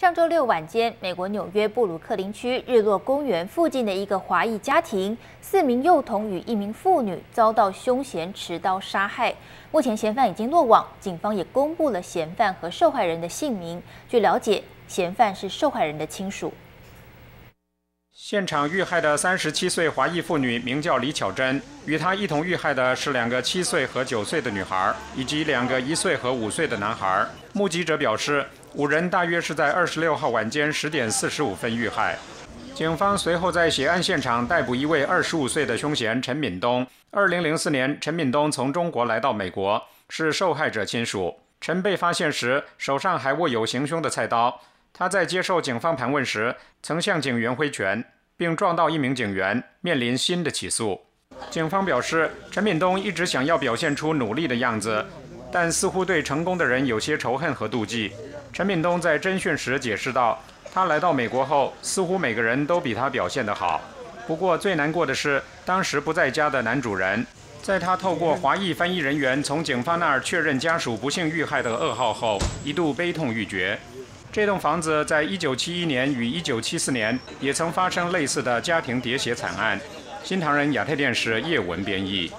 上周六晚间，美国纽约布鲁克林区日落公园附近的一个华裔家庭，4名幼童与1名妇女遭到凶嫌持刀杀害。目前嫌犯已经落网，警方也公布了嫌犯和受害人的姓名。据了解，嫌犯是受害人的亲属。 现场遇害的37岁华裔妇女名叫李巧珍，与她一同遇害的是2个7岁和9岁的女孩，以及2个1岁和5岁的男孩。目击者表示，5人大约是在26号晚间10点45分遇害。警方随后在血案现场逮捕一位25岁的凶嫌陈敏东。2004年，陈敏东从中国来到美国，是受害者亲属。陈被发现时，手上还握有行凶的菜刀。 他在接受警方盘问时，曾向警员挥拳，并撞到1名警员，面临新的起诉。警方表示，陈敏东一直想要表现出努力的样子，但似乎对成功的人有些仇恨和妒忌。陈敏东在侦讯时解释道，他来到美国后，似乎每个人都比他表现得好。不过最难过的是，当时不在家的男主人，在他透过华裔翻译人员从警方那儿确认家属不幸遇害的噩耗后，一度悲痛欲绝。 这栋房子在1971年与1974年也曾发生类似的家庭喋血惨案。新唐人亚太电视叶文编译。